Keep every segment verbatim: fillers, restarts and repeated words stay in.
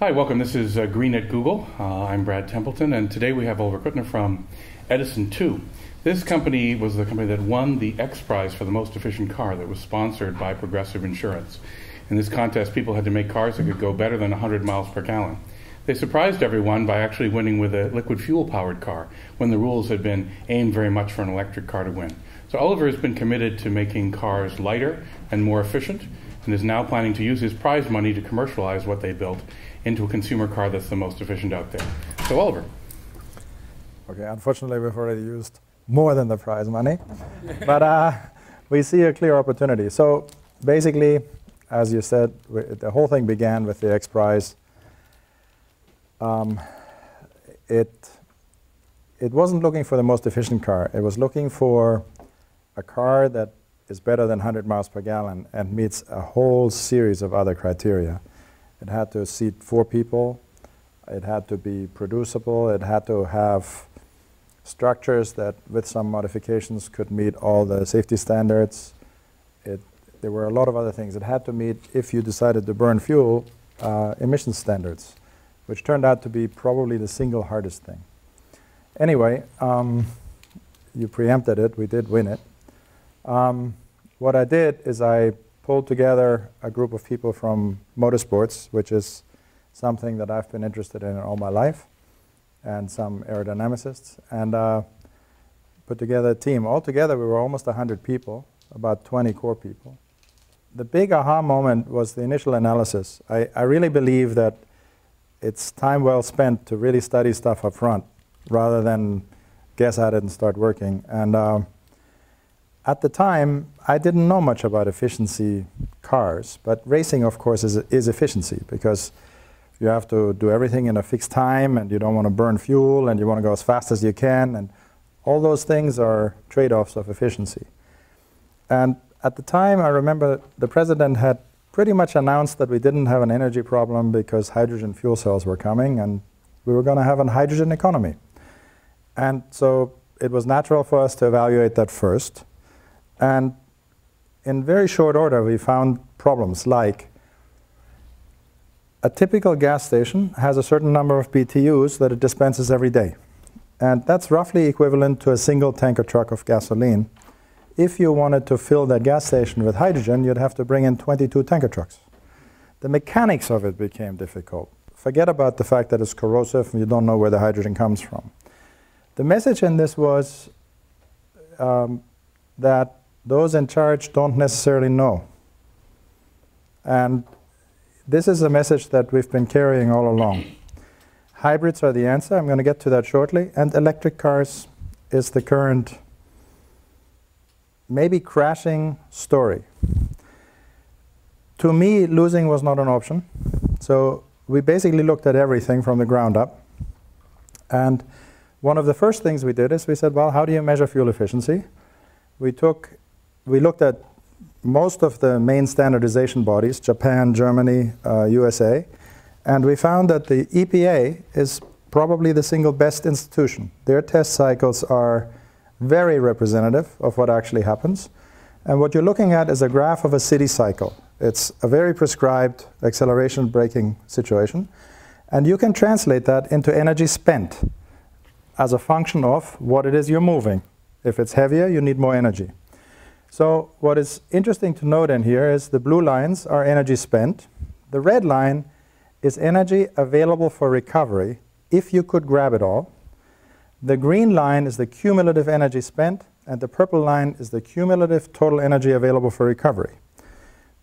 Hi, welcome. This is uh, Green at Google. Uh, I'm Brad Templeton, and today we have Oliver Kuttner from Edison two. This company was the company that won the XPRIZE for the most efficient car that was sponsored by Progressive Insurance. In this contest, people had to make cars that could go better than one hundred miles per gallon. They surprised everyone by actually winning with a liquid fuel-powered car, when the rules had been aimed very much for an electric car to win. So Oliver has been committed to making cars lighter and more efficient, and is now planning to use his prize money to commercialize what they built into a consumer car that's the most efficient out there. So, Oliver. Okay, unfortunately, we've already used more than the prize money, but uh, we see a clear opportunity. So, basically, as you said, we, the whole thing began with the XPRIZE. Um, it, it wasn't looking for the most efficient car. It was looking for a car that is better than one hundred miles per gallon and meets a whole series of other criteria. It had to seat four people, it had to be producible, it had to have structures that with some modifications could meet all the safety standards. It, there were a lot of other things. It had to meet, if you decided to burn fuel, uh, emission standards, which turned out to be probably the single hardest thing. Anyway, um, you preempted it, we did win it. Um, what I did is I pulled together a group of people from motorsports, which is something that I've been interested in all my life, and some aerodynamicists, and uh, put together a team. Altogether, we were almost one hundred people, about twenty core people. The big aha moment was the initial analysis. I, I really believe that it's time well spent to really study stuff up front, rather than guess at it and start working. And uh, at the time, I didn't know much about efficiency cars, but racing, of course, is, is efficiency, because you have to do everything in a fixed time, and you don't want to burn fuel, and you want to go as fast as you can, and all those things are trade-offs of efficiency. And at the time, I remember the president had pretty much announced that we didn't have an energy problem because hydrogen fuel cells were coming, and we were going to have a hydrogen economy. And so it was natural for us to evaluate that first. And in very short order, we found problems like a typical gas station has a certain number of B T Us that it dispenses every day. And that's roughly equivalent to a single tanker truck of gasoline. If you wanted to fill that gas station with hydrogen, you'd have to bring in twenty-two tanker trucks. The mechanics of it became difficult. Forget about the fact that it's corrosive and you don't know where the hydrogen comes from. The message in this was um, that those in charge don't necessarily know. And this is a message that we've been carrying all along. Hybrids are the answer. I'm going to get to that shortly. And electric cars is the current maybe crashing story. To me, losing was not an option. So we basically looked at everything from the ground up. And one of the first things we did is we said, well, how do you measure fuel efficiency? We took, we looked at most of the main standardization bodies, Japan, Germany, uh, U S A, and we found that the E P A is probably the single best institution. Their test cycles are very representative of what actually happens. And what you're looking at is a graph of a city cycle. It's a very prescribed acceleration braking situation. And you can translate that into energy spent as a function of what it is you're moving. If it's heavier, you need more energy. So what is interesting to note in here is the blue lines are energy spent. The red line is energy available for recovery if you could grab it all. The green line is the cumulative energy spent, and the purple line is the cumulative total energy available for recovery.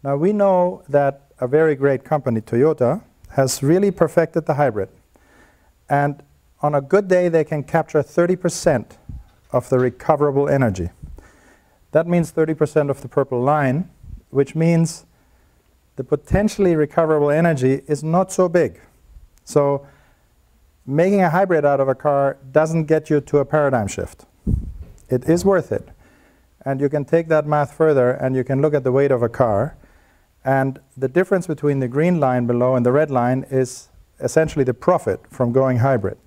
Now we know that a very great company, Toyota, has really perfected the hybrid. And on a good day, they can capture thirty percent of the recoverable energy. That means thirty percent of the purple line, which means the potentially recoverable energy is not so big. So making a hybrid out of a car doesn't get you to a paradigm shift. It is worth it. And you can take that math further, and you can look at the weight of a car. And the difference between the green line below and the red line is essentially the profit from going hybrid.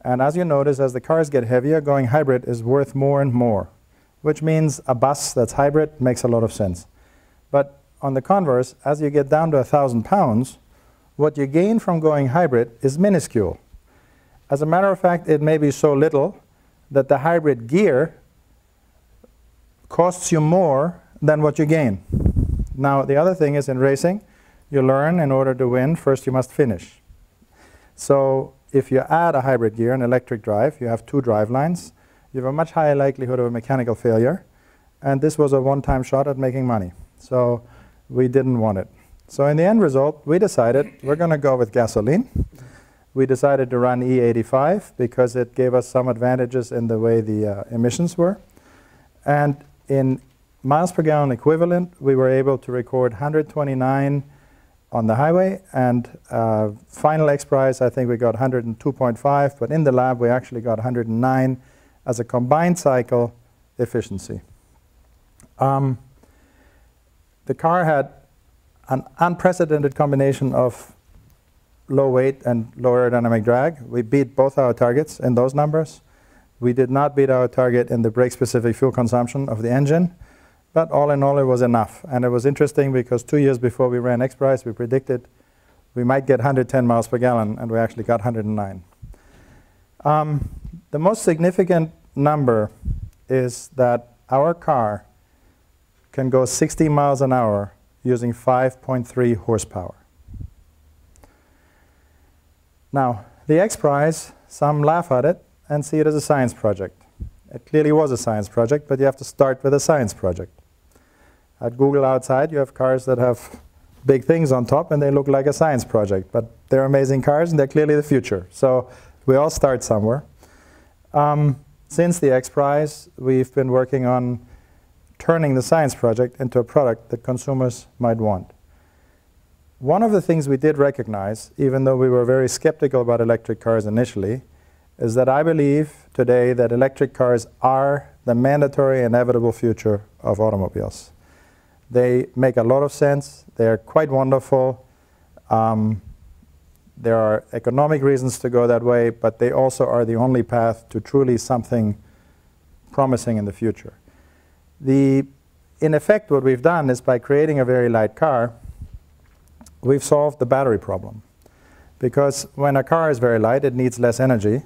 And as you notice, as the cars get heavier, going hybrid is worth more and more, which means a bus that's hybrid makes a lot of sense. But on the converse, as you get down to one thousand pounds, what you gain from going hybrid is minuscule. As a matter of fact, it may be so little that the hybrid gear costs you more than what you gain. Now, the other thing is in racing, you learn in order to win, first you must finish. So if you add a hybrid gear, an electric drive, you have two drive lines, you have a much higher likelihood of a mechanical failure. And this was a one-time shot at making money. So we didn't want it. So in the end result, we decided we're going to go with gasoline. We decided to run E eighty-five because it gave us some advantages in the way the uh, emissions were. And in miles per gallon equivalent, we were able to record one hundred twenty-nine on the highway. And uh, final XPRIZE, I think we got one hundred two point five. But in the lab, we actually got one hundred nine as a combined cycle efficiency. Um, the car had an unprecedented combination of low weight and low aerodynamic drag. We beat both our targets in those numbers. We did not beat our target in the brake-specific fuel consumption of the engine. But all in all, it was enough. And it was interesting because two years before we ran XPRIZE, we predicted we might get one hundred ten miles per gallon, and we actually got one hundred nine. Um, the most significant number is that our car can go sixty miles an hour using five point three horsepower. Now, the XPRIZE, some laugh at it and see it as a science project. It clearly was a science project, but you have to start with a science project. At Google outside, you have cars that have big things on top, and they look like a science project. But they're amazing cars, and they're clearly the future. So we all start somewhere. Um, since the XPRIZE, we've been working on turning the science project into a product that consumers might want. One of the things we did recognize, even though we were very skeptical about electric cars initially, is that I believe today that electric cars are the mandatory inevitable future of automobiles. They make a lot of sense. They are quite wonderful. Um, there are economic reasons to go that way, but they also are the only path to truly something promising in the future. The, in effect, what we've done is by creating a very light car, we've solved the battery problem. Because when a car is very light, it needs less energy,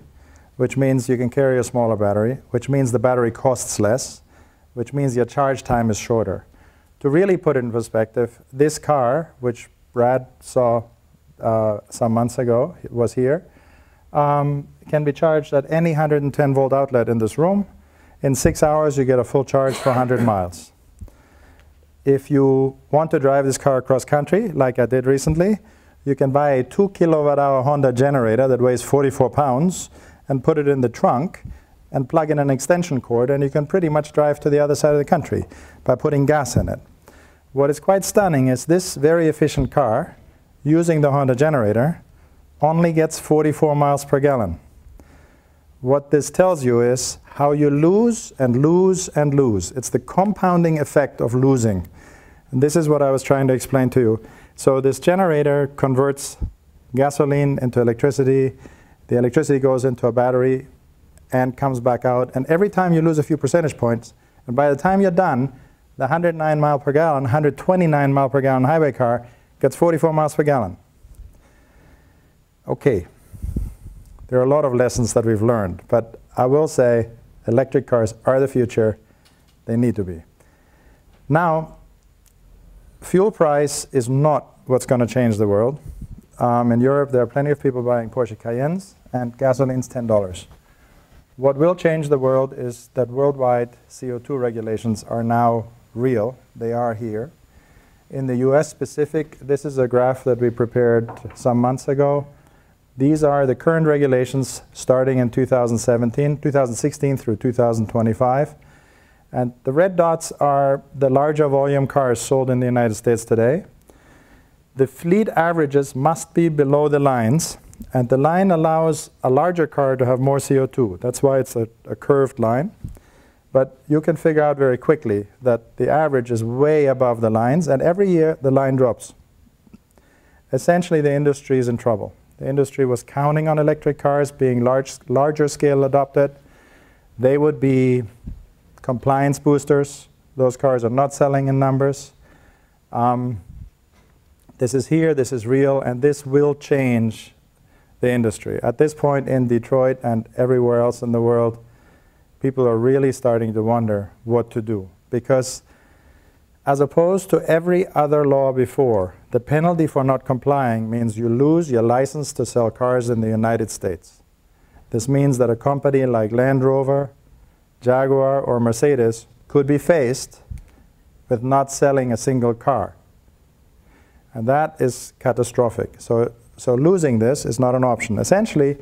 which means you can carry a smaller battery, which means the battery costs less, which means your charge time is shorter. To really put it in perspective, this car, which Brad saw uh, some months ago, it was here, um, can be charged at any one hundred ten volt outlet in this room. In six hours, you get a full charge for one hundred miles. If you want to drive this car across country, like I did recently, you can buy a two kilowatt hour Honda generator that weighs forty-four pounds and put it in the trunk and plug in an extension cord, and you can pretty much drive to the other side of the country by putting gas in it. What is quite stunning is this very efficient car, using the Honda generator, only gets forty-four miles per gallon. What this tells you is how you lose and lose and lose. It's the compounding effect of losing. And this is what I was trying to explain to you. So this generator converts gasoline into electricity. The electricity goes into a battery and comes back out. And every time you lose a few percentage points, and by the time you're done, the one hundred nine mile per gallon, one hundred twenty-nine mile per gallon highway car gets forty-four miles per gallon. Okay. There are a lot of lessons that we've learned, but I will say electric cars are the future. They need to be. Now, fuel price is not what's going to change the world. Um, in Europe, there are plenty of people buying Porsche Cayennes, and gasoline's ten dollars. What will change the world is that worldwide C O two regulations are now real. They are here. In the U S specific, this is a graph that we prepared some months ago. These are the current regulations starting in two thousand seventeen, two thousand sixteen through two thousand twenty-five. And the red dots are the larger volume cars sold in the United States today. The fleet averages must be below the lines. And the line allows a larger car to have more C O two. That's why it's a, a curved line. But you can figure out very quickly that the average is way above the lines. And every year, the line drops. Essentially, the industry is in trouble. The industry was counting on electric cars being large, larger scale adopted. They would be compliance boosters. Those cars are not selling in numbers. Um, This is here, this is real, and this will change the industry. At this point in Detroit and everywhere else in the world, people are really starting to wonder what to do. Because as opposed to every other law before, the penalty for not complying means you lose your license to sell cars in the United States. This means that a company like Land Rover, Jaguar, or Mercedes could be faced with not selling a single car. And that is catastrophic. So, so losing this is not an option. Essentially,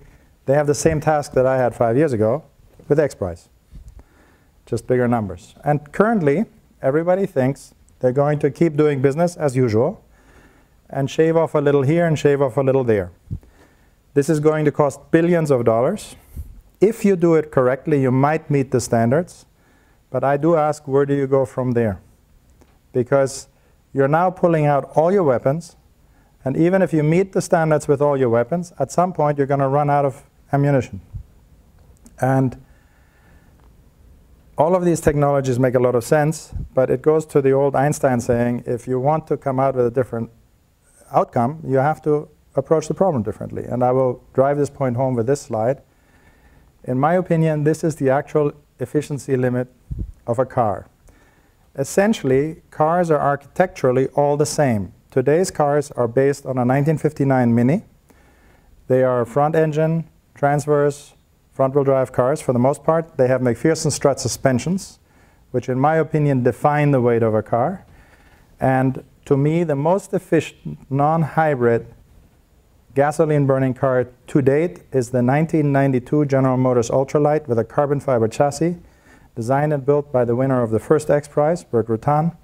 they have the same task that I had five years ago with XPRIZE, just bigger numbers. And currently, everybody thinks they're going to keep doing business as usual and shave off a little here and shave off a little there. This is going to cost billions of dollars. If you do it correctly, you might meet the standards. But I do ask, where do you go from there? Because you're now pulling out all your weapons. And even if you meet the standards with all your weapons, at some point you're going to run out of ammunition. And all of these technologies make a lot of sense, but it goes to the old Einstein saying, if you want to come out with a different outcome, you have to approach the problem differently. And I will drive this point home with this slide. In my opinion, this is the actual efficiency limit of a car. Essentially, cars are architecturally all the same. Today's cars are based on a nineteen fifty-nine Mini. They are front-engine, transverse, front-wheel drive cars for the most part. They have McPherson strut suspensions, which in my opinion define the weight of a car. And to me, the most efficient non-hybrid gasoline-burning car to date is the nineteen ninety-two General Motors Ultralight with a carbon fiber chassis, designed and built by the winner of the first XPRIZE, Bert Rutan.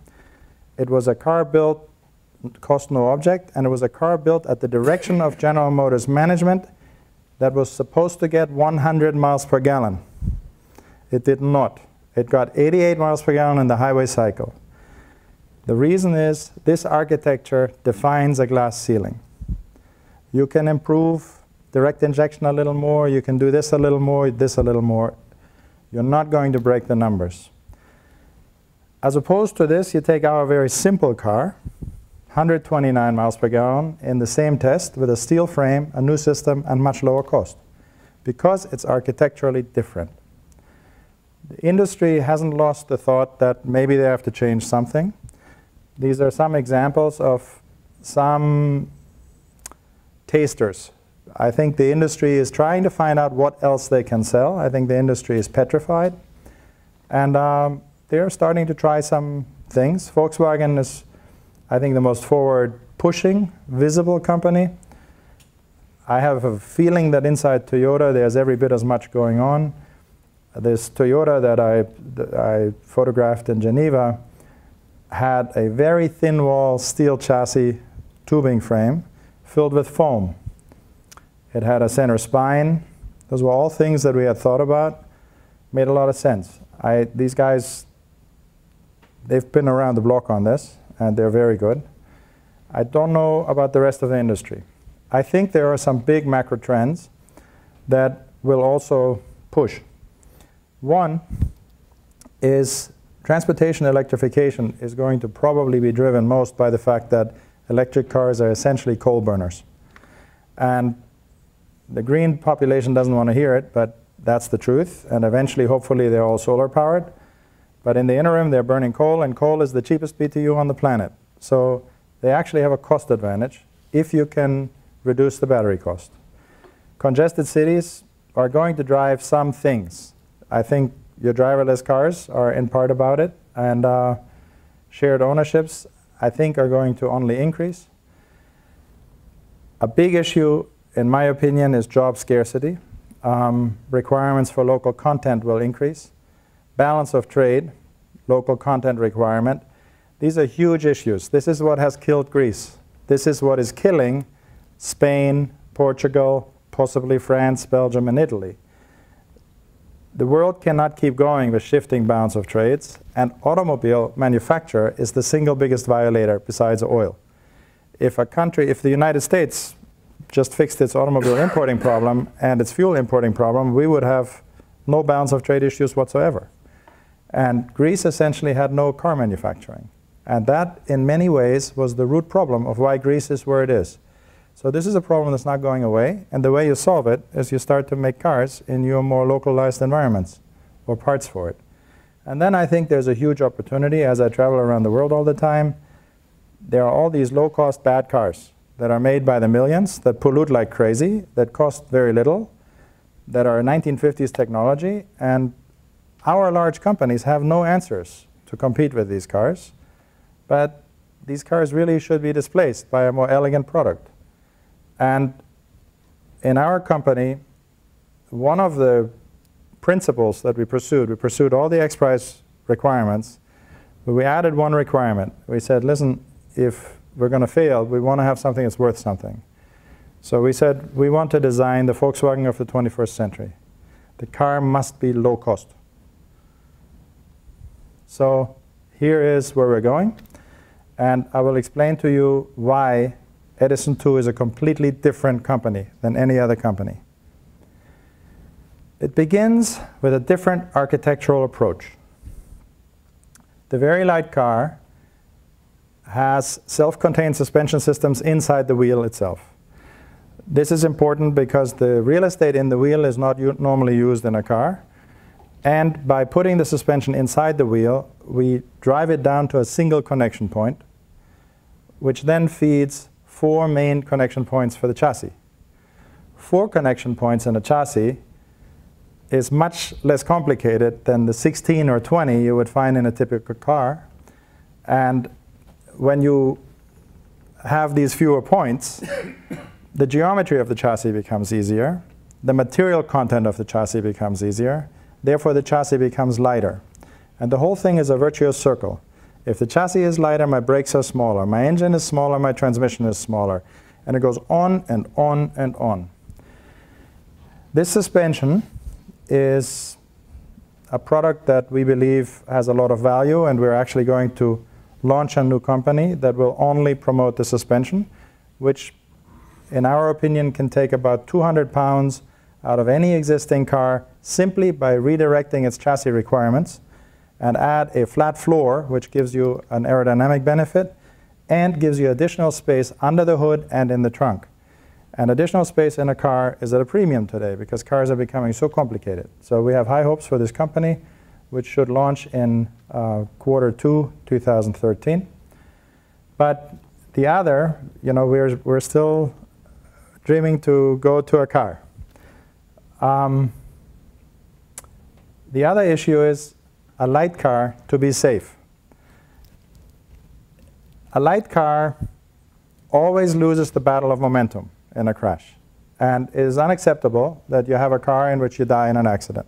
It was a car built, cost no object, and it was a car built at the direction of General Motors management that was supposed to get one hundred miles per gallon. It did not. It got eighty-eight miles per gallon in the highway cycle. The reason is this architecture defines a glass ceiling. You can improve direct injection a little more, you can do this a little more, this a little more. You're not going to break the numbers. As opposed to this, you take our very simple car, one hundred twenty-nine miles per gallon, in the same test with a steel frame, a new system, and much lower cost, because it's architecturally different. The industry hasn't lost the thought that maybe they have to change something. These are some examples of some tasters. I think the industry is trying to find out what else they can sell. I think the industry is petrified. And um, they're starting to try some things. Volkswagen is, I think, the most forward-pushing, visible company. I have a feeling that inside Toyota, there's every bit as much going on. This Toyota that I, that I photographed in Geneva had a very thin-wall steel chassis tubing frame filled with foam. It had a center spine. Those were all things that we had thought about. Made a lot of sense. I, these guys, they've been around the block on this, and they're very good. I don't know about the rest of the industry. I think there are some big macro trends that will also push. One is transportation electrification is going to probably be driven most by the fact that electric cars are essentially coal burners. And the green population doesn't want to hear it, but that's the truth. And eventually, hopefully, they're all solar powered. But in the interim, they're burning coal, and coal is the cheapest B T U on the planet. So they actually have a cost advantage if you can reduce the battery cost. Congested cities are going to drive some things. I think your driverless cars are in part about it. And uh, shared ownerships, I think, are going to only increase. A big issue, in my opinion, is job scarcity. Um, requirements for local content will increase. Balance of trade, local content requirement. These are huge issues. This is what has killed Greece. This is what is killing Spain, Portugal, possibly France, Belgium, and Italy. The world cannot keep going with shifting balance of trades, and automobile manufacture is the single biggest violator besides oil. If a country, if the United States just fixed its automobile importing problem and its fuel importing problem, we would have no balance of trade issues whatsoever. And Greece essentially had no car manufacturing. And that, in many ways, was the root problem of why Greece is where it is. So this is a problem that's not going away. And the way you solve it is you start to make cars in your more localized environments or parts for it. And then I think there's a huge opportunity. As I travel around the world all the time, there are all these low-cost bad cars that are made by the millions, that pollute like crazy, that cost very little, that are nineteen fifties technology. And our large companies have no answers to compete with these cars. But these cars really should be displaced by a more elegant product. And in our company, one of the principles that we pursued, we pursued all the XPRIZE requirements, but we added one requirement. We said, listen, if we're going to fail, we want to have something that's worth something. So we said, we want to design the Volkswagen of the twenty-first century. The car must be low cost. So here is where we're going. And I will explain to you why Edison two is a completely different company than any other company. It begins with a different architectural approach. The very light car has self-contained suspension systems inside the wheel itself. This is important because the real estate in the wheel is not normally used in a car. And by putting the suspension inside the wheel, we drive it down to a single connection point, which then feeds four main connection points for the chassis. Four connection points in a chassis is much less complicated than the sixteen or twenty you would find in a typical car. And when you have these fewer points, the geometry of the chassis becomes easier. The material content of the chassis becomes easier. Therefore, the chassis becomes lighter. And the whole thing is a virtuous circle. If the chassis is lighter, my brakes are smaller. My engine is smaller, my transmission is smaller. And it goes on and on and on. This suspension is a product that we believe has a lot of value, and we're actually going to launch a new company that will only promote the suspension, which, in our opinion, can take about two hundred pounds out of any existing car simply by redirecting its chassis requirements, and add a flat floor, which gives you an aerodynamic benefit, and gives you additional space under the hood and in the trunk. And additional space in a car is at a premium today, because cars are becoming so complicated. So we have high hopes for this company, which should launch in uh, quarter two, two thousand thirteen. But the other, you know, we're, we're still dreaming to go to a car. Um, the other issue is a light car to be safe. A light car always loses the battle of momentum in a crash. And it is unacceptable that you have a car in which you die in an accident.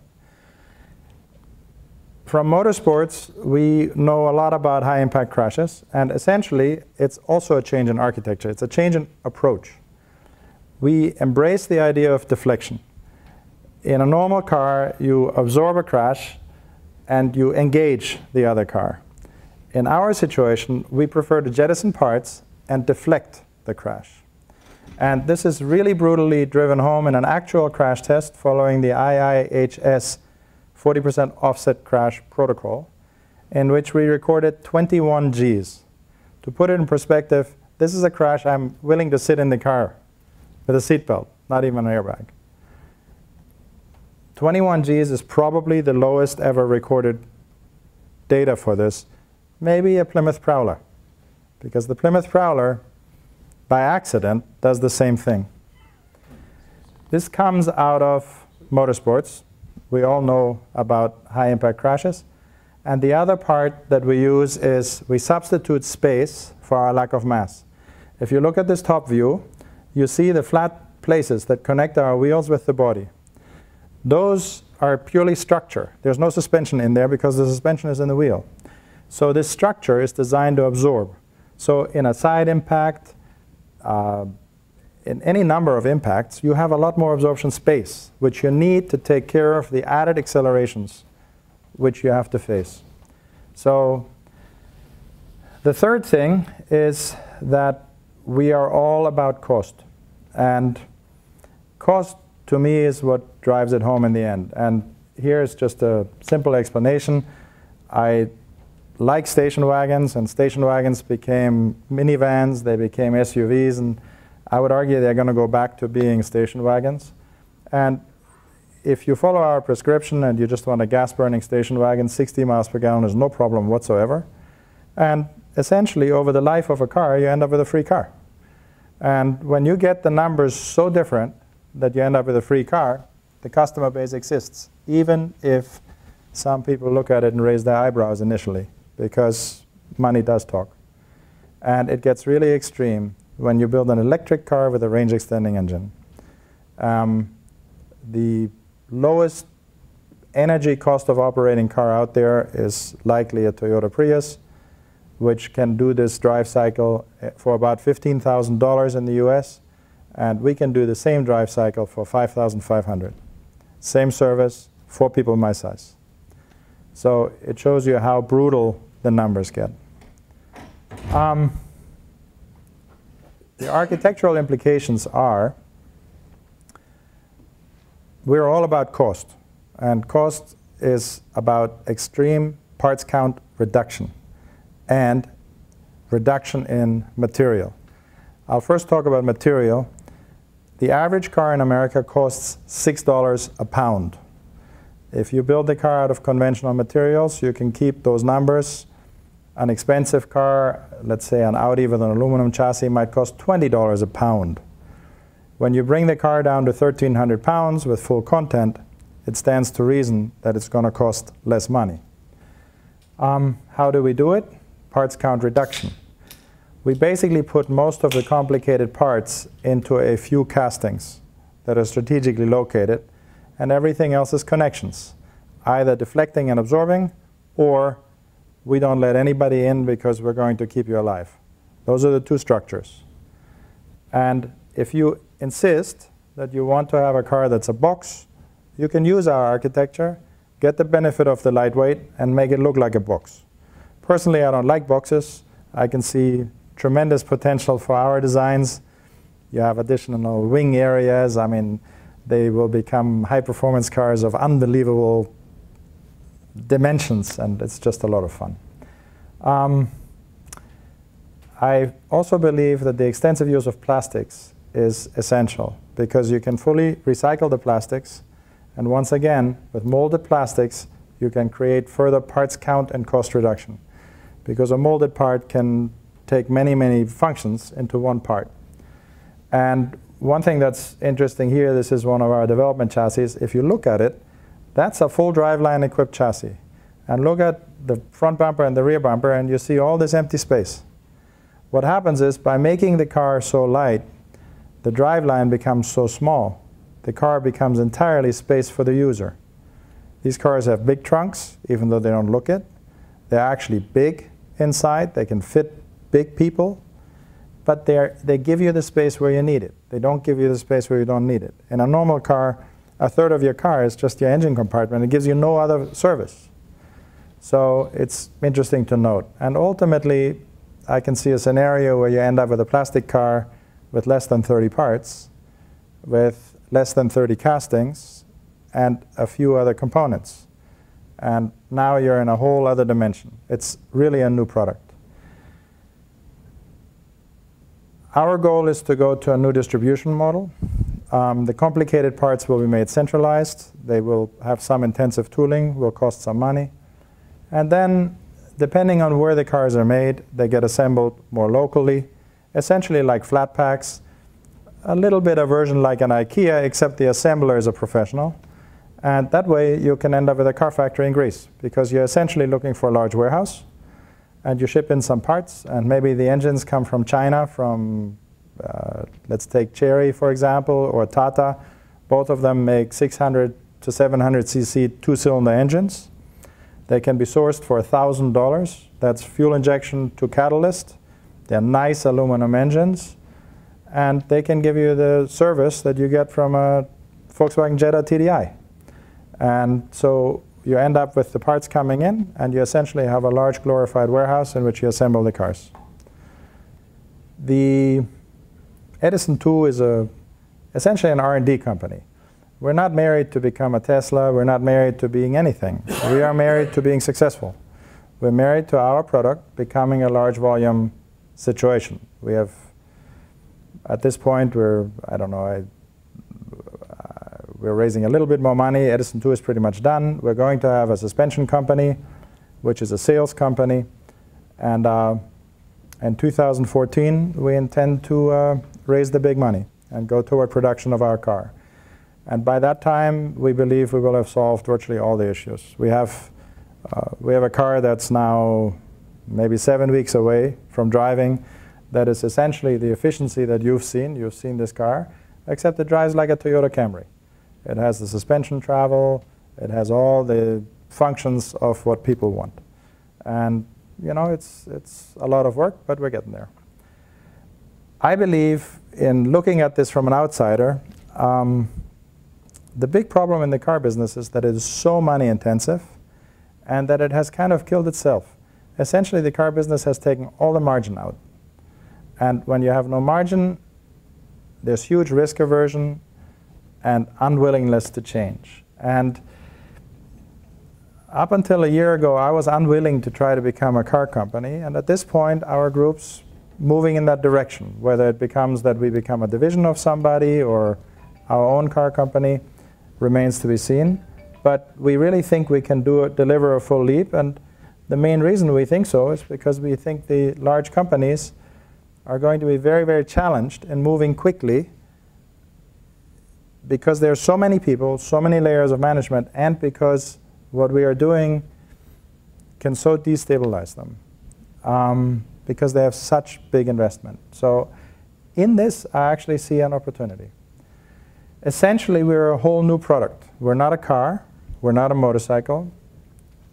From motorsports, we know a lot about high impact crashes. And essentially, it's also a change in architecture. It's a change in approach. We embrace the idea of deflection. In a normal car, you absorb a crash and you engage the other car. In our situation, we prefer to jettison parts and deflect the crash. And this is really brutally driven home in an actual crash test following the I I H S forty percent offset crash protocol, in which we recorded twenty-one G's. To put it in perspective, this is a crash I'm willing to sit in the car with a seatbelt, not even an airbag. twenty-one G's is probably the lowest ever recorded data for this, maybe a Plymouth Prowler, because the Plymouth Prowler, by accident, does the same thing. This comes out of motorsports. We all know about high impact crashes. And the other part that we use is we substitute space for our lack of mass. If you look at this top view, you see the flat places that connect our wheels with the body. Those are purely structure. There's no suspension in there because the suspension is in the wheel. So this structure is designed to absorb. So in a side impact, uh, in any number of impacts, you have a lot more absorption space, which you need to take care of the added accelerations which you have to face. So the third thing is that we are all about cost. And cost, to me, is what drives it home in the end. And here is just a simple explanation. I like station wagons, and station wagons became minivans, they became S U Vs, and I would argue they're going to go back to being station wagons. And if you follow our prescription and you just want a gas-burning station wagon, sixty miles per gallon is no problem whatsoever. And essentially, over the life of a car, you end up with a free car. And when you get the numbers so different that you end up with a free car, the customer base exists, even if some people look at it and raise their eyebrows initially, because money does talk. And it gets really extreme when you build an electric car with a range-extending engine. Um, the lowest energy cost of operating car out there is likely a Toyota Prius, which can do this drive cycle for about fifteen thousand dollars in the U S, and we can do the same drive cycle for five thousand five hundred dollars. Same service, four people my size. So it shows you how brutal the numbers get. Um, the architectural implications are, we're all about cost, and cost is about extreme parts count reduction and reduction in material. I'll first talk about material. The average car in America costs six dollars a pound. If you build a car out of conventional materials, you can keep those numbers. An expensive car, let's say an Audi with an aluminum chassis, might cost twenty dollars a pound. When you bring the car down to thirteen hundred pounds with full content, it stands to reason that it's going to cost less money. Um, how do we do it? Parts count reduction. We basically put most of the complicated parts into a few castings that are strategically located, and everything else is connections, either deflecting and absorbing, or we don't let anybody in because we're going to keep you alive. Those are the two structures. And if you insist that you want to have a car that's a box, you can use our architecture, get the benefit of the lightweight, and make it look like a box. Personally, I don't like boxes. I can see tremendous potential for our designs. You have additional wing areas. I mean, they will become high-performance cars of unbelievable dimensions, and it's just a lot of fun. Um, I also believe that the extensive use of plastics is essential, because you can fully recycle the plastics. And once again, with molded plastics, you can create further parts count and cost reduction, because a molded part can take many, many functions into one part. And one thing that's interesting here, this is one of our development chassis. If you look at it, that's a full driveline equipped chassis. And look at the front bumper and the rear bumper, and you see all this empty space. What happens is, by making the car so light, the driveline becomes so small, the car becomes entirely space for the user. These cars have big trunks, even though they don't look it. They're actually big inside. They can fit big people, but they give you the space where you need it. They don't give you the space where you don't need it. In a normal car, a third of your car is just your engine compartment. It gives you no other service. So it's interesting to note. And ultimately, I can see a scenario where you end up with a plastic car with less than thirty parts, with less than thirty castings, and a few other components. And now you're in a whole other dimension. It's really a new product. Our goal is to go to a new distribution model. Um, the complicated parts will be made centralized. They will have some intensive tooling, will cost some money. And then, depending on where the cars are made, they get assembled more locally, essentially like flat packs, a little bit a version like an IKEA, except the assembler is a professional. And that way, you can end up with a car factory in Greece, because you're essentially looking for a large warehouse. And you ship in some parts, and maybe the engines come from China, from, uh, let's take Chery, for example, or Tata. Both of them make six hundred to seven hundred c c two-cylinder engines. They can be sourced for one thousand dollars. That's fuel injection to catalyst. They're nice aluminum engines. And they can give you the service that you get from a Volkswagen Jetta T D I. And so you end up with the parts coming in, and you essentially have a large glorified warehouse in which you assemble the cars. The Edison two is a, essentially an R and D company. We're not married to become a Tesla. We're not married to being anything. We are married to being successful. we're married to our product becoming a large volume situation. We have, at this point, we're, I don't know, I, uh, we're raising a little bit more money. Edison two is pretty much done. We're going to have a suspension company, which is a sales company. And uh, in two thousand fourteen, we intend to uh, raise the big money and go toward production of our car. And by that time, we believe we will have solved virtually all the issues. We have, uh, we have a car that's now maybe seven weeks away from driving that is essentially the efficiency that you've seen. You've seen this car, except it drives like a Toyota Camry. It has the suspension travel. It has all the functions of what people want. And you know, it's, it's a lot of work, but we're getting there. I believe in looking at this from an outsider, um, the big problem in the car business is that it is so money intensive and that it has kind of killed itself. Essentially, the car business has taken all the margin out. And when you have no margin, there's huge risk aversion and unwillingness to change. And up until a year ago, I was unwilling to try to become a car company. And at this point, our group's moving in that direction, whether it becomes that we become a division of somebody or our own car company remains to be seen. But we really think we can do it, deliver a full leap. And the main reason we think so is because we think the large companies are going to be very, very challenged in moving quickly because there are so many people, so many layers of management, and because what we are doing can so destabilize them um, because they have such big investment. So in this, I actually see an opportunity. Essentially, we're a whole new product. We're not a car. We're not a motorcycle.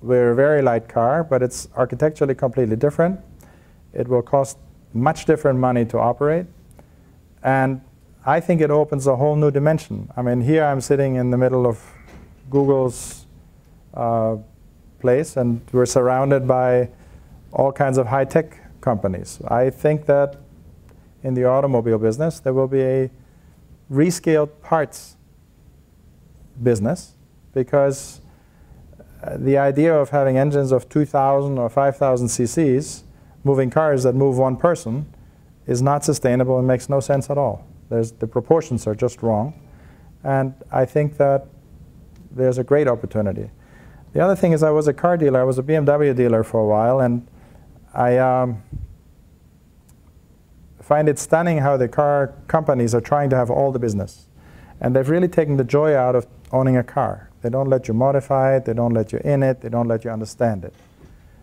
We're a very light car, but it's architecturally completely different. It will cost much different money to operate. And I think it opens a whole new dimension. I mean, here I'm sitting in the middle of Google's Uh, place, and we're surrounded by all kinds of high-tech companies. I think that in the automobile business, there will be a rescaled parts business because uh, the idea of having engines of two thousand or five thousand C Cs moving cars that move one person is not sustainable and makes no sense at all. There's, the proportions are just wrong. And I think that there's a great opportunity. The other thing is I was a car dealer. I was a B M W dealer for a while, and I um, find it stunning how the car companies are trying to have all the business. And they've really taken the joy out of owning a car. They don't let you modify it. They don't let you in it. They don't let you understand it.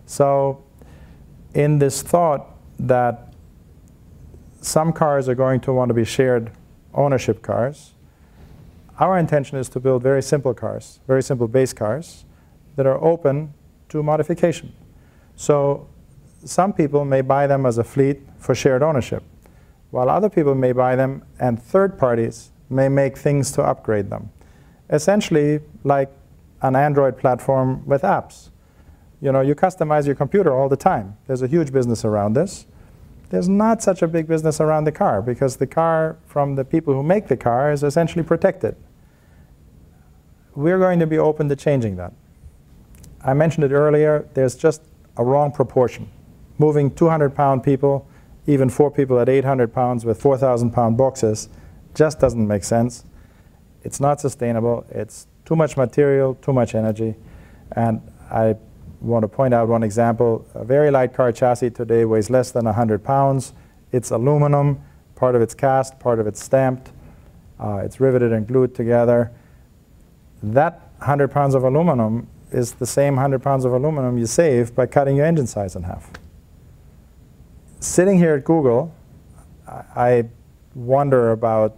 So in this thought that some cars are going to want to be shared ownership cars, our intention is to build very simple cars, very simple base cars, that are open to modification. So some people may buy them as a fleet for shared ownership, while other people may buy them and third parties may make things to upgrade them. Essentially like an Android platform with apps. You know, you customize your computer all the time. There's a huge business around this. There's not such a big business around the car because the car from the people who make the car is essentially protected. We're going to be open to changing that. I mentioned it earlier, there's just a wrong proportion. Moving two hundred pound people, even four people at eight hundred pounds with four thousand pound boxes, just doesn't make sense. It's not sustainable. It's too much material, too much energy. And I want to point out one example. A very light car chassis today weighs less than one hundred pounds. It's aluminum. Part of it's cast, part of it's stamped. Uh, it's riveted and glued together. That one hundred pounds of aluminum is the same one hundred pounds of aluminum you save by cutting your engine size in half. Sitting here at Google, I wonder about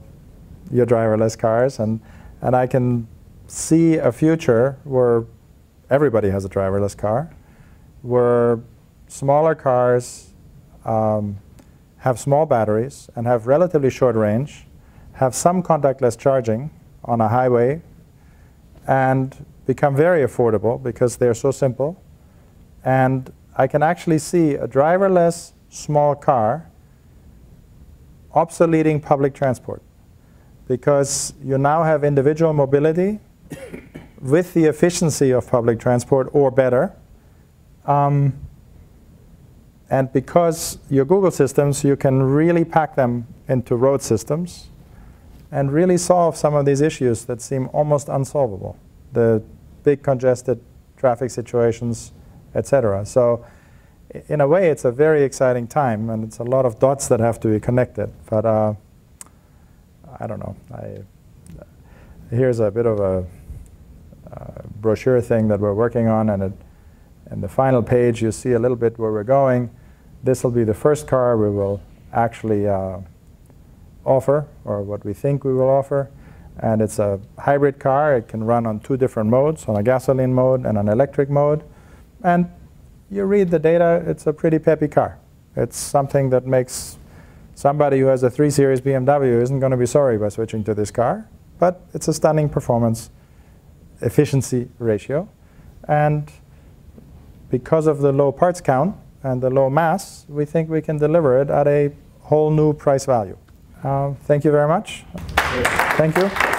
your driverless cars, and, and I can see a future where everybody has a driverless car, where smaller cars um, have small batteries and have relatively short range, have some contactless charging on a highway, and become very affordable because they're so simple. And I can actually see a driverless small car obsoleting public transport because you now have individual mobility with the efficiency of public transport or better Um, and because your Google systems, you can really pack them into road systems and really solve some of these issues that seem almost unsolvable, the big congested traffic situations, et cetera. So in a way, it's a very exciting time, and it's a lot of dots that have to be connected. But uh, I don't know. I, here's a bit of a uh, brochure thing that we're working on, and it, in the final page, you see a little bit where we're going. This will be the first car we will actually uh, offer, or what we think we will offer. And it's a hybrid car. It can run on two different modes, on a gasoline mode and an electric mode. And you read the data, it's a pretty peppy car. It's something that makes somebody who has a three series B M W isn't going to be sorry by switching to this car. But it's a stunning performance efficiency ratio. And because of the low parts count and the low mass, we think we can deliver it at a whole new price value. Uh, thank you very much. Thank you.